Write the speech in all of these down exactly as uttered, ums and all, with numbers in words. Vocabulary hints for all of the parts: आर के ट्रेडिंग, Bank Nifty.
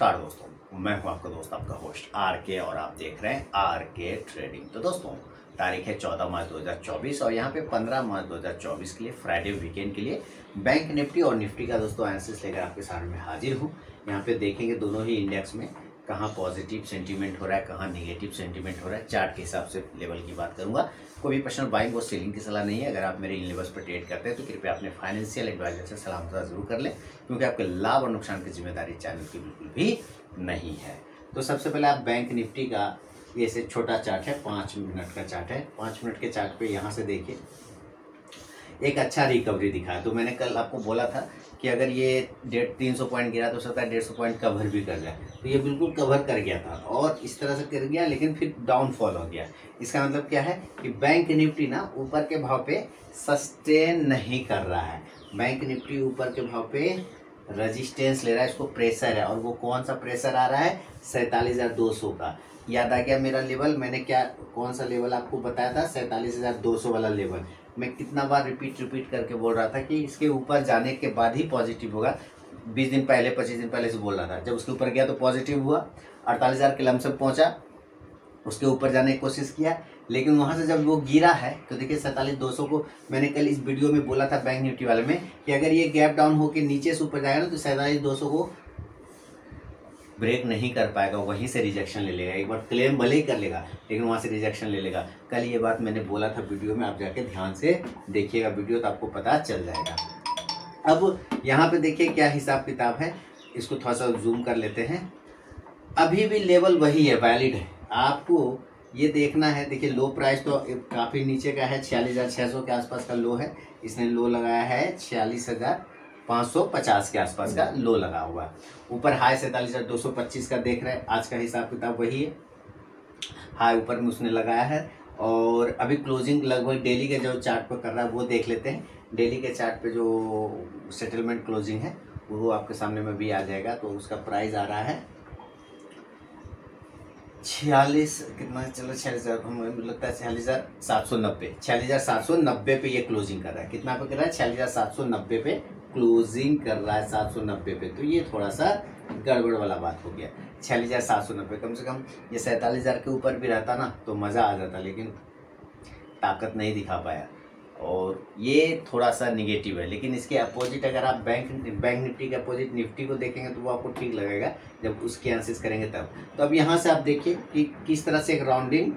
नमस्कार दोस्तों, मैं हूं आपका दोस्त, आपका होस्ट आर के और आप देख रहे हैं आर के ट्रेडिंग। तो दोस्तों तारीख है चौदह मार्च दो हज़ार चौबीस और यहाँ पे पंद्रह मार्च दो हज़ार चौबीस के लिए फ्राइडे वीकेंड के लिए बैंक निफ्टी और निफ्टी का दोस्तों एनालिसिस लेकर आपके सामने में हाजिर हूँ। यहाँ पे देखेंगे दोनों ही इंडेक्स में कहाँ पॉजिटिव सेंटीमेंट हो रहा है, कहाँ नेगेटिव सेंटीमेंट हो रहा है। चार्ट के हिसाब से लेवल की बात करूँगा। कोई भी पर्सनल बाइंग और सेलिंग की सलाह नहीं है। अगर आप मेरे इन लेवल्स पर ट्रेड करते हैं तो कृपया अपने फाइनेंशियल एडवाइजर से सलाह मशवरा जरूर कर लें, क्योंकि आपके लाभ और नुकसान की जिम्मेदारी चैनल की बिल्कुल भी नहीं है। तो सबसे पहले आप बैंक निफ्टी का, ये से छोटा चार्ट है, पाँच मिनट का चार्ट है। पाँच मिनट के चार्ट पर यहाँ से देखिए, एक अच्छा रिकवरी दिखा। तो मैंने कल आपको बोला था कि अगर ये डेढ़ तीन सौ पॉइंट गिरा तो सकता है डेढ़ सौ पॉइंट कवर भी कर जाए। तो ये बिल्कुल कवर कर गया था और इस तरह से कर गया, लेकिन फिर डाउनफॉल हो गया। इसका मतलब क्या है कि बैंक निफ्टी ना ऊपर के भाव पे सस्टेन नहीं कर रहा है। बैंक निफ्टी ऊपर के भाव पे रजिस्टेंस ले रहा है, इसको प्रेशर है। और वो कौन सा प्रेशर आ रहा है? सैंतालीस हज़ार दो सौ का। याद आ गया मेरा लेवल, मैंने क्या कौन सा लेवल आपको बताया था? सैंतालीस हज़ार दो सौ वाला लेवल। मैं कितना बार रिपीट रिपीट करके बोल रहा था कि इसके ऊपर जाने के बाद ही पॉजिटिव होगा। बीस दिन पहले पच्चीस दिन पहले से बोल रहा था। जब उसके ऊपर गया तो पॉजिटिव हुआ, अड़तालीस हज़ार के लमसम पहुंचा, उसके ऊपर जाने की कोशिश किया, लेकिन वहां से जब वो गिरा है तो देखिए सैंतालीस दो सौ को मैंने कल इस वीडियो में बोला था बैंक निफ्टी वाले में कि अगर ये गैप डाउन होकर नीचे से ऊपर जाएगा ना तो सैंतालीस दो सौ को ब्रेक नहीं कर पाएगा, वहीं से रिजेक्शन ले लेगा। एक बार क्लेम भले ही कर लेगा लेकिन वहाँ से रिजेक्शन ले लेगा। कल ये बात मैंने बोला था वीडियो में, आप जाके ध्यान से देखिएगा वीडियो तो आपको पता चल जाएगा। अब यहाँ पे देखिए क्या हिसाब किताब है, इसको थोड़ा सा जूम कर लेते हैं। अभी भी लेवल वही है, वैलिड है। आपको ये देखना है, देखिए लो प्राइस तो काफ़ी नीचे का है, छियालीस हज़ार छः सौ के आसपास का लो है। इसने लो लगाया है छियालीस हज़ार पाँच सौ पचास के आसपास का लो लगा हुआ है। ऊपर हाई सैंतालीस हज़ार दो सौ पच्चीस का देख रहे हैं, आज का हिसाब किताब वही है। हाई ऊपर में उसने लगाया है और अभी क्लोजिंग लगभग डेली के जो चार्ट पर कर रहा है वो देख लेते हैं। डेली के चार्ट पे जो सेटलमेंट क्लोजिंग है वो आपके सामने में भी आ जाएगा। तो उसका प्राइस आ रहा है छियालीस, कितना चलो छियालीस हज़ार लगता है, छियालीस हज़ार सात सौ नब्बे छियालीस हज़ार सात सौ नब्बे पे ये क्लोजिंग कर रहा है। कितना पे कर रहा है? छियालीस हज़ार सात सौ नब्बे पे क्लोजिंग कर रहा है, सात सौ नब्बे पे। तो ये थोड़ा सा गड़बड़ वाला बात हो गया। छियालीस हज़ार सात सौ नब्बे कम से कम ये सैंतालीस हज़ार के ऊपर भी रहता ना तो मज़ा आ जाता, लेकिन ताकत नहीं दिखा पाया और ये थोड़ा सा निगेटिव है। लेकिन इसके अपोजिट अगर आप बैंक बैंक निफ्टी के अपोजिट निफ्टी को देखेंगे तो वो आपको ठीक लगेगा जब उसके एनालिसिस करेंगे तब। तो अब यहाँ से आप देखिए कि किस तरह से एक राउंडिंग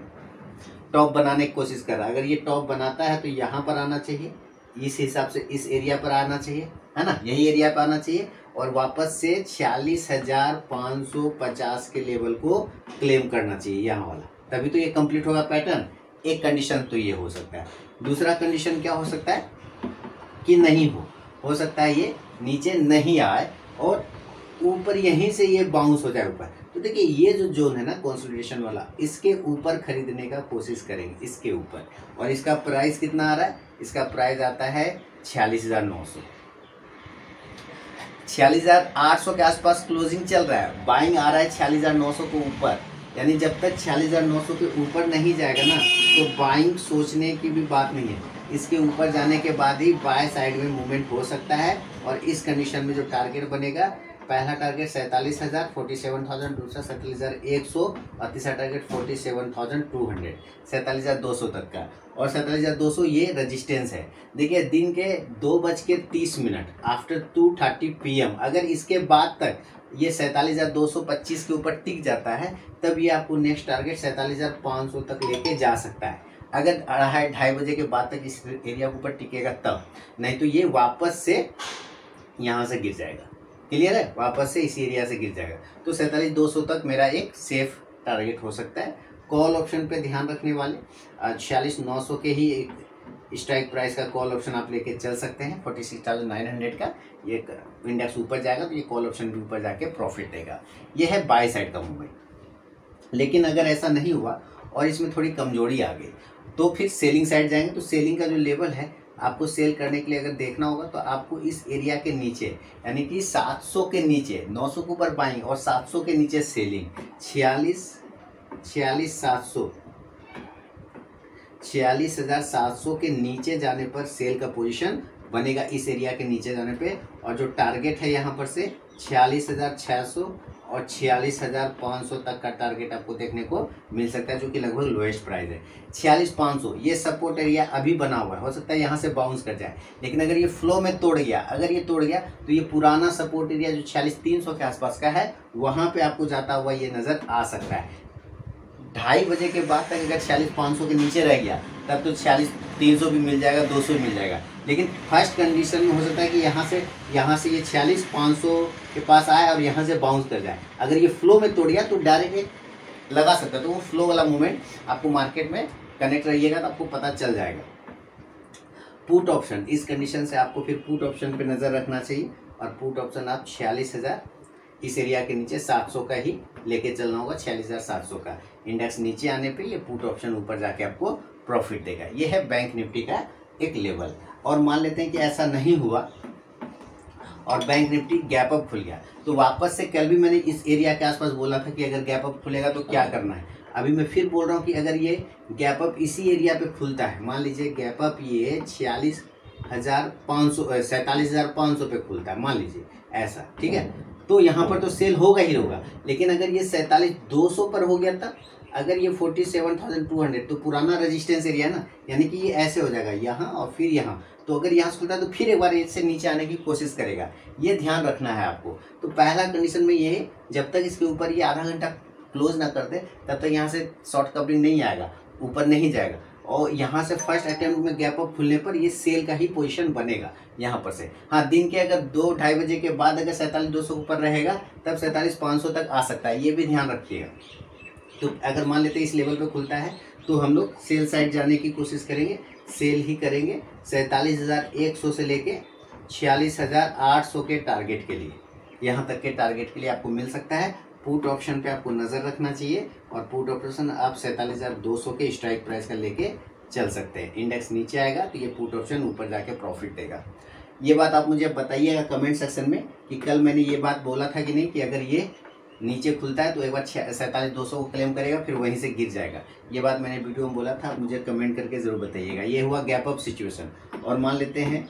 टॉप बनाने की कोशिश कर रहा है। अगर ये टॉप बनाता है तो यहाँ पर आना चाहिए, इस हिसाब से इस एरिया पर आना चाहिए, है ना, यही एरिया पर आना चाहिए और वापस से छियालीस हज़ार पाँच सौ पचास के लेवल को क्लेम करना चाहिए यहाँ वाला, तभी तो ये कंप्लीट होगा पैटर्न। एक कंडीशन तो ये हो सकता है। दूसरा कंडीशन क्या हो सकता है कि नहीं हो हो सकता है ये नीचे नहीं आए और ऊपर यहीं से ये बाउंस हो जाए ऊपर। तो देखिए ये जो जोन है ना कंसोलिडेशन वाला, इसके ऊपर खरीदने का कोशिश करेंगे, इसके ऊपर। और इसका प्राइस कितना आ रहा है? इसका प्राइस आता है छियालीस हज़ार नौ सौ छियालीस हज़ार आठ सौ के आसपास क्लोजिंग चल रहा है, बाइंग आ रहा है छियालीस हज़ार नौ सौ के ऊपर। यानी जब तक छियालीस हज़ार नौ सौ के ऊपर नहीं जाएगा ना तो बाइंग सोचने की भी बात नहीं है। इसके ऊपर जाने के बाद ही बाय साइड में मूवमेंट हो सकता है। और इस कंडीशन में जो टारगेट बनेगा, पहला टारगेट सैंतालीस हज़ार फोर्टी सेवन थाउजेंड दूसरा सैंतालीस हज़ार एक सौ और तीसरा target forty seven thousand two hundred सैंतालीस हज़ार दो सौ तक का। और सैंतालीस हज़ार दो सौ ये रजिस्टेंस है। देखिए दिन के दो बज के तीस minute after two thirty P M अगर इसके बाद तक ये सैंतालीस हज़ार दो सौ पच्चीस के ऊपर टिक जाता है तब ये आपको नेक्स्ट टारगेट सैंतालीस हज़ार पाँच सौ तक लेके जा सकता है। अगर अढ़ाई ढाई बजे के बाद तक इस एरिया के ऊपर टिकेगा तब, नहीं तो ये वापस से यहाँ से गिर जाएगा। क्लियर है? वापस से इसी एरिया से गिर जाएगा। तो सैंतालीस दो सौ तक मेरा एक सेफ टारगेट हो सकता है। कॉल ऑप्शन पे ध्यान रखने वाले छियालीस नौ सौ के ही एक स्ट्राइक प्राइस का कॉल ऑप्शन आप लेके चल सकते हैं। Forty six thousand nine hundred का ये इंडेक्स ऊपर जाएगा तो ये कॉल ऑप्शन भी ऊपर जाके प्रॉफिट देगा। ये है बाय साइड का मूवमेंट। लेकिन अगर ऐसा नहीं हुआ और इसमें थोड़ी कमजोरी आ गई तो फिर सेलिंग साइड जाएंगे। तो सेलिंग का जो लेवल है आपको सेल करने के लिए अगर देखना होगा तो आपको इस एरिया के नीचे यानी कि सात सौ के नीचे, नौ सौ के ऊपर बाइंग और सात सौ के नीचे सेलिंग। छियालीस छियालीस सात सौ छियालीस हज़ार सात सौ के नीचे जाने पर सेल का पोजीशन बनेगा, इस एरिया के नीचे जाने पे। और जो टारगेट है यहाँ पर से छियालीस हज़ार छः सौ और छियालीस हज़ार पाँच सौ तक का टारगेट आपको देखने को मिल सकता है, जो कि लगभग लोएस्ट प्राइस है छियालीस पाँच सौ। ये सपोर्ट एरिया अभी बना हुआ है, हो सकता है यहाँ से बाउंस कर जाए, लेकिन अगर ये फ्लो में तोड़ गया अगर ये तोड़ गया तो ये पुराना सपोर्ट एरिया जो छियालीस तीन सौ के आसपास का है वहाँ पर आपको जाता हुआ ये नज़र आ सकता है। ढाई बजे के बाद तक अगर छियालीस पाँच सौ के नीचे रह गया तब तो छियालीस तीन सौ भी मिल जाएगा, दो सौ भी मिल जाएगा, लेकिन फर्स्ट कंडीशन में हो सकता है कि यहाँ से यहाँ से ये छियालीस पाँच सौ के पास आए और यहाँ से बाउंस कर जाए। अगर ये फ्लो में तोड़ गया तो डायरेक्ट लगा सकता है, तो वो फ्लो वाला मूवमेंट आपको मार्केट में कनेक्ट रहिएगा तो आपको पता चल जाएगा। पुट ऑप्शन, इस कंडीशन से आपको फिर पुट ऑप्शन पे नज़र रखना चाहिए और पुट ऑप्शन आप छियालीस हज़ार इस एरिया के नीचे सात सौ का ही लेके चलना होगा, छियालीस हज़ार सात सौ का इंडेक्स नीचे आने पर ये पुट ऑप्शन ऊपर जाके आपको प्रॉफिट देगा। ये है बैंक निफ्टी का एक लेवल। और मान लेते हैं कि ऐसा नहीं हुआ और बैंक निफ्टी गैप अप खुल गया तो वापस से, कल भी मैंने इस एरिया के आसपास बोला था कि अगर गैप अप खुलेगा तो क्या करना है। अभी मैं फिर बोल रहा हूँ कि अगर ये गैप अप इसी एरिया पे खुलता है, मान लीजिए गैप अप ये छियालीस हज़ार पाँच सौ सैंतालीस हज़ार पाँच सौ पे खुलता है मान लीजिए ऐसा, ठीक है, तो यहाँ पर तो सेल होगा ही होगा। लेकिन अगर ये सैंतालीस दो सौ पर हो गया तब, अगर ये forty seven thousand two hundred तो पुराना रेजिस्टेंस एरिया ना, यानी कि ये ऐसे हो जाएगा यहाँ और फिर यहाँ, तो अगर यहाँ से खुलता है तो फिर एक बार इससे नीचे आने की कोशिश करेगा, ये ध्यान रखना है आपको। तो पहला कंडीशन में ये, जब तक इसके ऊपर ये आधा घंटा क्लोज ना कर दे तब तक यहाँ से शॉर्ट कवरिंग नहीं आएगा, ऊपर नहीं जाएगा। और यहाँ से फर्स्ट अटैम्प्ट में गैप अप खुलने पर ये सेल का ही पोजीशन बनेगा यहाँ पर से। हाँ, दिन के अगर दो ढाई बजे के बाद अगर सैंतालीस दो सौ ऊपर रहेगा तब सैंतालीस पाँच सौ तक आ सकता है, ये भी ध्यान रखिएगा। तो अगर मान लेते हैं इस लेवल पे खुलता है तो हम लोग सेल साइड जाने की कोशिश करेंगे, सेल ही करेंगे सैंतालीस हज़ार एक सौ से लेके छियालीस हज़ार आठ सौ के टारगेट के लिए, यहाँ तक के टारगेट के लिए आपको मिल सकता है। पुट ऑप्शन पे आपको नज़र रखना चाहिए और पुट ऑप्शन आप सैंतालीस हज़ार दो सौ के स्ट्राइक प्राइस का लेके चल सकते हैं। इंडेक्स नीचे आएगा तो ये पुट ऑप्शन ऊपर जाके प्रॉफिट देगा। ये बात आप मुझे बताइएगा कमेंट सेक्शन में कि कल मैंने ये बात बोला था कि नहीं, कि अगर ये नीचे खुलता है तो एक बार सैंतालीस दो सौ को क्लेम करेगा फिर वहीं से गिर जाएगा। ये बात मैंने वीडियो में बोला था, मुझे कमेंट करके ज़रूर बताइएगा। ये हुआ गैप अप सिचुएशन। और मान लेते हैं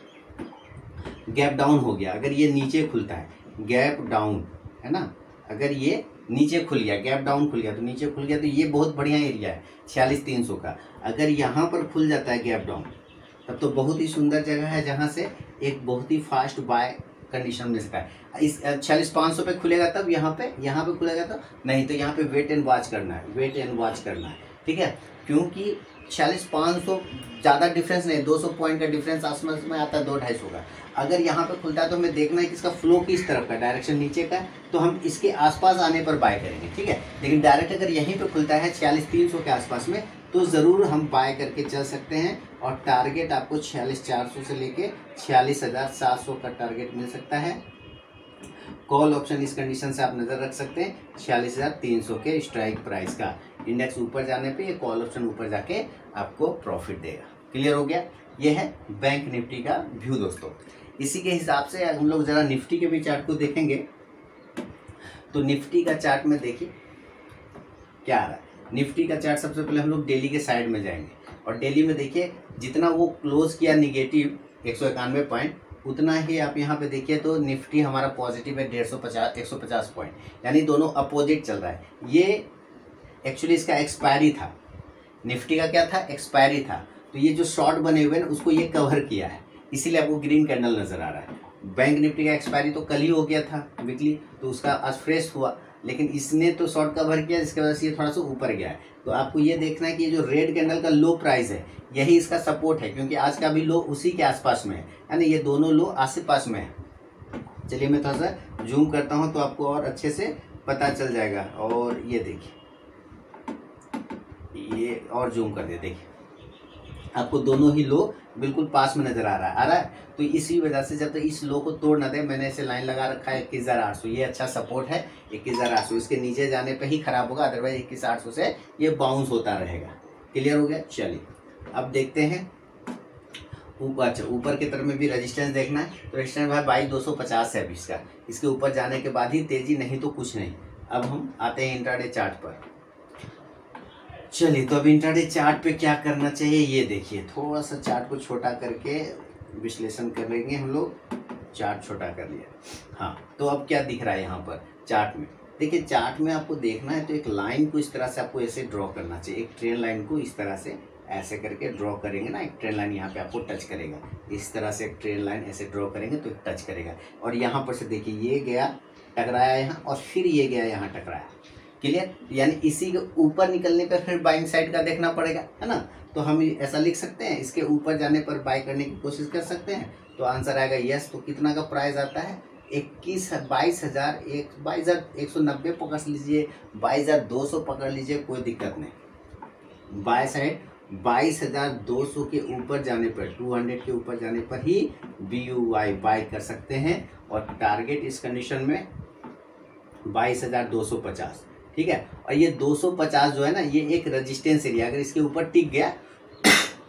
गैप डाउन हो गया, अगर ये नीचे खुलता है गैप डाउन, है ना, अगर ये नीचे खुल गया गैप डाउन खुल गया तो नीचे खुल गया तो ये बहुत बढ़िया एरिया है छियालीस तीन सौ का। अगर यहाँ पर खुल जाता है गैप डाउन तब तो बहुत ही सुंदर जगह है जहाँ से एक बहुत ही फास्ट बाय कंडीशन मिल सकता है। इस छियालीस पाँच सौ पे खुलेगा तब यहाँ पे यहाँ पे खुलेगा तो नहीं, तो यहाँ पे वेट एंड वॉच करना है, वेट एंड वॉच करना है, ठीक है, क्योंकि छियालीस पाँच सौ ज़्यादा डिफरेंस नहीं, दो सौ पॉइंट का डिफरेंस आसपास में आता है, दो ढाई सौ का। अगर यहाँ पे खुलता है तो हमें देखना है कि इसका फ्लो किस तरफ का, डायरेक्शन नीचे का, तो हम इसके आसपास आने पर बाय करेंगे, ठीक है। लेकिन डायरेक्ट अगर यहीं पे खुलता है छियालीस तीन सौ के आसपास में तो ज़रूर हम बाय करके चल सकते हैं और टारगेट आपको छियालीस चार सौ से लेके छियालीस हज़ार सात सौ का टारगेट मिल सकता है। कॉल ऑप्शन इस कंडीशन से आप नज़र रख सकते हैं छियालीस हज़ार तीन सौ के स्ट्राइक प्राइस का। इंडेक्स ऊपर जाने पे ये कॉल ऑप्शन ऊपर जाके आपको प्रॉफिट देगा। क्लियर हो गया, ये है बैंक निफ्टी का व्यू दोस्तों। इसी के हिसाब से हम लोग ज़रा निफ्टी के भी चार्ट को देखेंगे। तो निफ्टी का चार्ट में देखिए क्या आ रहा है। निफ्टी का चार्ट सबसे पहले हम लोग डेली के साइड में जाएंगे और डेली में देखिए जितना वो क्लोज किया निगेटिव एक सौ इक्यानवे पॉइंट उतना ही आप यहाँ पे देखिए तो निफ्टी हमारा पॉजिटिव है डेढ़ सौ पचास एक सौ पचास पॉइंट, यानी दोनों अपोजिट चल रहा है। ये एक्चुअली इसका एक्सपायरी था, निफ्टी का क्या था, एक्सपायरी था, तो ये जो शॉर्ट बने हुए हैं उसको ये कवर किया है, इसीलिए आपको ग्रीन कैंडल नज़र आ रहा है। बैंक निफ्टी का एक्सपायरी तो कल ही हो गया था वीकली, तो उसका आज फ्रेश हुआ, लेकिन इसने तो शॉर्ट कवर किया जिसकी वजह से ये थोड़ा सा ऊपर गया है। तो आपको ये देखना है कि जो रेड कैंडल का लो प्राइस है यही इसका सपोर्ट है, क्योंकि आज का भी लो उसी के आसपास में है, यानी ये दोनों लो आसे पास में है। चलिए मैं थोड़ा सा जूम करता हूँ तो आपको और अच्छे से पता चल जाएगा। और ये देखिए, ये और जूम कर दे, देखिए आपको दोनों ही लो बिल्कुल पास में नज़र आ रहा है आ रहा है तो इसी वजह से जब तक तो इस लो को तोड़ ना दे, मैंने इसे लाइन लगा रखा है इक्कीस हज़ार आठ सौ, ये अच्छा सपोर्ट है इक्कीस हज़ार आठ सौ, इसके नीचे जाने पे ही ख़राब होगा, अदरवाइज इक्कीस आठ सौ से ये बाउंस होता रहेगा। क्लियर हो गया, चलिए अब देखते हैं ऊपर। अच्छा, ऊपर की तरफ में भी रजिस्टेंस देखना है, तो रजिस्टेंस भाई बाईस दो सौ पचास है अभी इसका, इसके ऊपर जाने के बाद ही तेज़ी, नहीं तो कुछ नहीं। अब हम आते हैं इंट्राडे चार्ट पर। चलिए तो अब इंट्राडे चार्ट पे क्या करना चाहिए ये देखिए, थोड़ा सा चार्ट को छोटा करके विश्लेषण करेंगे हम लोग। चार्ट छोटा कर लिया, हाँ, तो अब क्या दिख रहा है यहाँ पर चार्ट में देखिए चार्ट में आपको देखना है तो एक लाइन को इस तरह से आपको ऐसे ड्रॉ करना चाहिए, एक ट्रेन लाइन को इस तरह से ऐसे करके ड्रॉ करेंगे ना, एक ट्रेन लाइन यहाँ पे आपको टच करेगा, इस तरह से एक ट्रेन लाइन ऐसे ड्रॉ करेंगे तो टच करेगा। और यहाँ पर से देखिए ये गया टकराया यहाँ, और फिर ये गया यहाँ टकराया, क्लियर। यानी इसी के ऊपर निकलने पर फिर बाइंग साइड का देखना पड़ेगा, है ना। तो हम ऐसा लिख सकते हैं, इसके ऊपर जाने पर बाय करने की कोशिश कर सकते हैं, तो आंसर आएगा यस। तो कितना का प्राइस आता है, इक्कीस बाईस हज़ार एक बाईस हज़ार एक सौ नब्बे पकड़ लीजिए, बाईस हज़ार दो सौ पकड़ लीजिए, कोई दिक्कत नहीं। बाय साइड बाईस हज़ार दो सौ के ऊपर जाने पर, टू हंड्रेड के ऊपर जाने पर ही बी यू वाई बाय कर सकते हैं। और टारगेट इस कंडीशन में बाईस हज़ार दो सौ पचास, ठीक है। और ये दो सौ पचास जो है ना, ये एक रजिस्टेंस एरिया, अगर इसके ऊपर टिक गया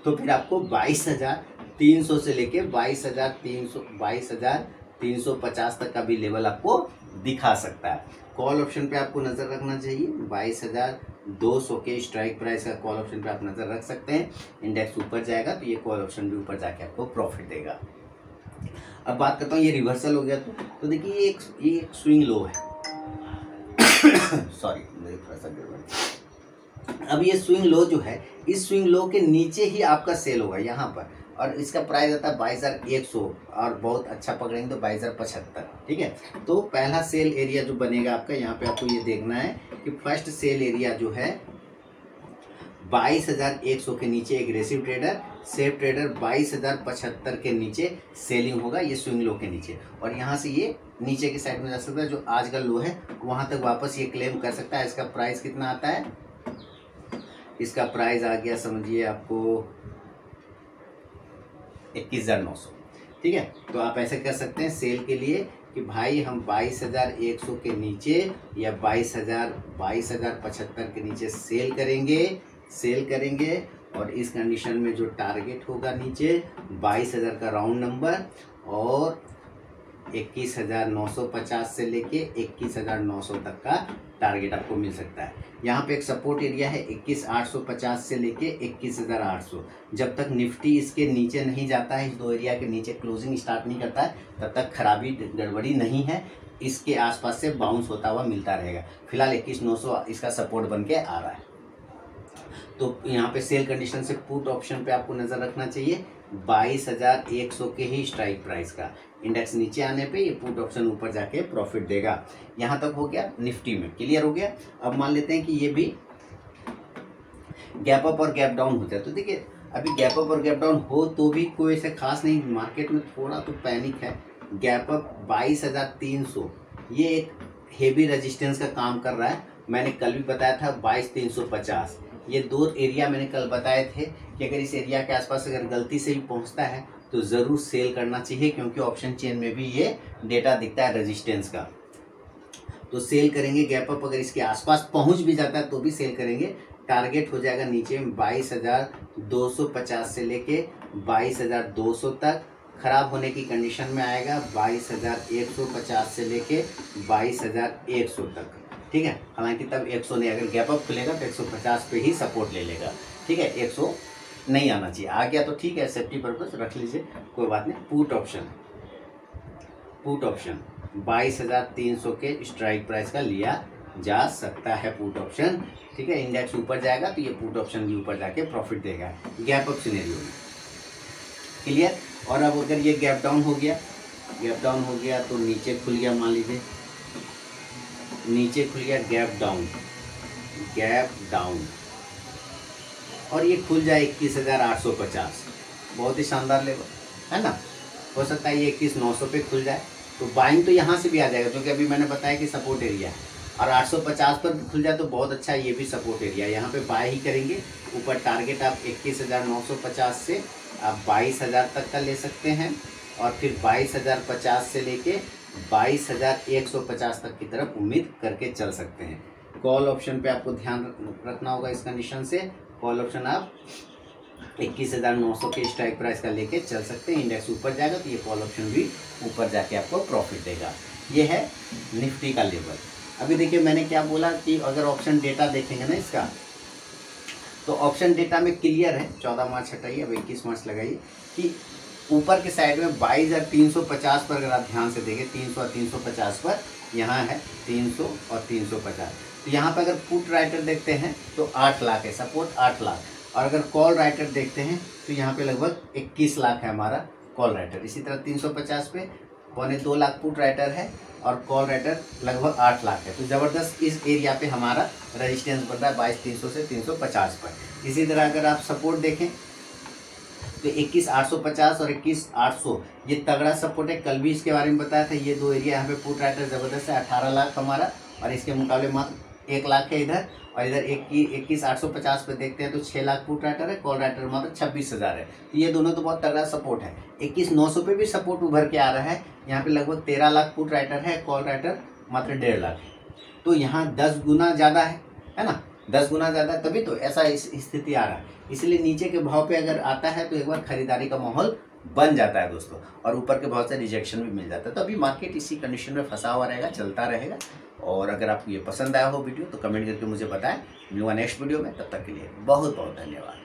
तो फिर आपको बाईस हज़ार तीन सौ से लेके बाईस हज़ार तीन सौ बाईस हज़ार तीन सौ पचास तक का भी लेवल आपको दिखा सकता है। कॉल ऑप्शन पे आपको नज़र रखना चाहिए, बाईस हज़ार दो सौ के स्ट्राइक प्राइस का कॉल ऑप्शन पे आप नज़र रख सकते हैं। इंडेक्स ऊपर जाएगा तो ये कॉल ऑप्शन भी ऊपर जाके आपको प्रॉफिट देगा। अब बात करता हूँ, ये रिवर्सल हो गया तो, तो देखिए ये एक ये एक स्विंग लो है सॉरी मेरी थोड़ा सा गड़बड़। अब ये स्विंग लो जो है, इस स्विंग लो के नीचे ही आपका सेल होगा यहाँ पर, और इसका प्राइस आता है बाईस हज़ार एक सौ और बहुत अच्छा पकड़ेंगे तो बाईस हज़ार पचहत्तर, ठीक है। तो पहला सेल एरिया जो बनेगा आपका, यहाँ पे आपको ये देखना है कि फर्स्ट सेल एरिया जो है बाईस हज़ार एक सौ के नीचे एग्रेसिव ट्रेडर सेफ ट्रेडर बाईस हज़ार पचहत्तर के नीचे सेलिंग होगा, ये स्विंग लो के नीचे। और यहाँ से ये नीचे की साइड में जा सकता है, जो आज का लो है वहाँ तक वापस ये क्लेम कर सकता है। इसका प्राइस कितना आता है, इसका प्राइस आ गया समझिए आपको इक्कीस हज़ार नौ सौ, ठीक है। तो आप ऐसे कर सकते हैं सेल के लिए कि भाई हम बाईस हज़ार एक सौ के नीचे या बाईस हज़ार बाईस हज़ार पचहत्तर के नीचे सेल करेंगे सेल करेंगे और इस कंडीशन में जो टारगेट होगा नीचे बाईस हज़ार का राउंड नंबर और इक्कीस हज़ार नौ सौ पचास से लेके इक्कीस हज़ार नौ सौ तक का टारगेट आपको मिल सकता है। यहाँ पे एक सपोर्ट एरिया है इक्कीस आठ सौ पचास से लेके इक्कीस हज़ार आठ सौ, जब तक निफ्टी इसके नीचे नहीं जाता है, इस दो एरिया के नीचे क्लोजिंग स्टार्ट नहीं करता है, तब तक खराबी गड़बड़ी नहीं है, इसके आसपास से बाउंस होता हुआ मिलता रहेगा। फिलहाल इक्कीस नौ सौ इसका सपोर्ट बन के आ रहा है। तो यहाँ पे सेल कंडीशन से पुट ऑप्शन पे आपको नज़र रखना चाहिए, बाईस हज़ार एक सौ के ही स्ट्राइक प्राइस का। इंडेक्स नीचे आने पे ये पुट ऑप्शन ऊपर जाके प्रॉफिट देगा। यहाँ तक हो गया निफ्टी में, क्लियर हो गया। अब मान लेते हैं कि ये भी गैप अप और गैप डाउन होता है, तो देखिए अभी गैप अप और गैप डाउन हो तो भी कोई ऐसे खास नहीं, मार्केट में थोड़ा तो पैनिक है। गैप अप बाईस हज़ार तीन सौ ये एक हेवी रजिस्टेंस का काम कर रहा है। मैंने कल भी बताया था बाईस तीन सौ पचास, ये दो एरिया मैंने कल बताए थे कि अगर इस एरिया के आसपास अगर गलती से भी पहुंचता है तो ज़रूर सेल करना चाहिए, क्योंकि ऑप्शन चेन में भी ये डेटा दिखता है रेजिस्टेंस का, तो सेल करेंगे। गैप अप अगर इसके आसपास पहुंच भी जाता है तो भी सेल करेंगे। टारगेट हो जाएगा नीचे बाईस हज़ार दो सौ पचास से लेके बाईस हज़ार दो सौ तक, खराब होने की कंडीशन में आएगा बाईस हज़ार एक सौ पचास से लेके बाईस हज़ार एक सौ तक, ठीक है। हालांकि तब एक सौ नहीं, अगर गैप अप खुलेगा तो एक सौ पचास पे ही सपोर्ट ले लेगा, ठीक है। एक सौ नहीं आना चाहिए, आ गया तो ठीक है, सेफ्टी पर्पस रख लीजिए, कोई बात नहीं। पुट ऑप्शन पुट ऑप्शन बाईस हज़ार तीन सौ के स्ट्राइक प्राइस का लिया जा सकता है पुट ऑप्शन, ठीक है। इंडेक्स ऊपर जाएगा तो ये पुट ऑप्शन भी ऊपर जाके प्रॉफिट देगा गैप अप सिनेरियो में, क्लियर। और अब अगर ये गैप डाउन हो गया गैप डाउन हो गया तो नीचे खुल गया, मान लीजिए नीचे खुल गया गैप डाउन गैप डाउन और ये खुल जाए इक्कीस हज़ार आठ सौ पचास, बहुत ही शानदार लेवल है ना। हो सकता है ये इक्कीस नौ सौ पे खुल जाए तो बाइंग तो यहाँ से भी आ जाएगा, क्योंकि अभी मैंने बताया कि सपोर्ट एरिया है। और आठ सौ पचास पर खुल जाए तो बहुत अच्छा है, ये भी सपोर्ट एरिया है, यहाँ पे बाय ही करेंगे। ऊपर टारगेट आप इक्कीस हज़ार नौ सौ पचास से आप बाईस हज़ार तक का ले सकते हैं, और फिर बाईस हज़ार पचास से लेके बाईस हज़ार एक सौ पचास तक की तरफ उम्मीद करके चल सकते हैं। कॉल ऑप्शन पे आपको ध्यान रखना होगा इस कंडीशन से, कॉल ऑप्शन आप इक्कीस हज़ार नौ सौ के स्ट्राइक प्राइस का लेके चल सकते हैं। इंडेक्स ऊपर जाएगा तो ये कॉल ऑप्शन भी ऊपर जाके आपको प्रॉफिट देगा। ये है निफ्टी का लेवल। अभी देखिए मैंने क्या बोला कि अगर ऑप्शन डेटा देखेंगे ना इसका, तो ऑप्शन डेटा में क्लियर है, चौदह मार्च हटाइए अब इक्कीस मार्च लगाइए, कि ऊपर के साइड में बाईस हज़ार तीन सौ पचास पर अगर आप ध्यान से देखें, तीन सौ और तीन सौ पचास पर यहाँ है तीन सौ और तीन सौ पचास। तो यहाँ पर अगर पुट राइटर देखते हैं तो आठ लाख है, सपोर्ट आठ लाख, और अगर कॉल राइटर देखते हैं तो यहाँ पे लगभग इक्कीस लाख है हमारा कॉल राइटर। इसी तरह तीन सौ पचास पे पौने दो लाख पुट राइटर है और कॉल राइटर लगभग आठ लाख है। तो ज़बरदस्त इस एरिया पे हमारा रेजिस्टेंस बन रहा है बाईस तीन सौ से तीन सौ पचास पर। इसी तरह अगर आप सपोर्ट देखें तो इक्कीस आठ सौ पचास और इक्कीस आठ सौ ये तगड़ा सपोर्ट है। कल भी इसके बारे में बताया था, ये दो एरिया यहाँ पे पुट राइटर ज़बरदस्त है, अठारह लाख हमारा और इसके मुकाबले मात्र एक लाख है इधर, और इधर इक्कीस आठ सौ पचास पर देखते हैं तो छः लाख पुट राइटर है, कॉल राइटर मात्र छब्बीस हज़ार है। तो ये दोनों तो बहुत तगड़ा सपोर्ट है। इक्कीस नौ सौ पे भी सपोर्ट उभर के आ रहा है, यहाँ पे लगभग तेरह लाख पुट राइटर है, कॉल राइटर मात्र डेढ़ लाख है। तो यहाँ दस गुना ज़्यादा है, है ना, दस गुना ज़्यादा, तभी तो ऐसा स्थिति आ रहा है। इसलिए नीचे के भाव पे अगर आता है तो एक बार खरीदारी का माहौल बन जाता है दोस्तों, और ऊपर के भाव से रिजेक्शन भी मिल जाता है। तो अभी मार्केट इसी कंडीशन में फंसा हुआ रहेगा, चलता रहेगा। और अगर आपको ये पसंद आया हो वीडियो तो कमेंट करके मुझे बताएं। मिलूंगा नेक्स्ट वीडियो में, तब तक के लिए बहुत बहुत धन्यवाद।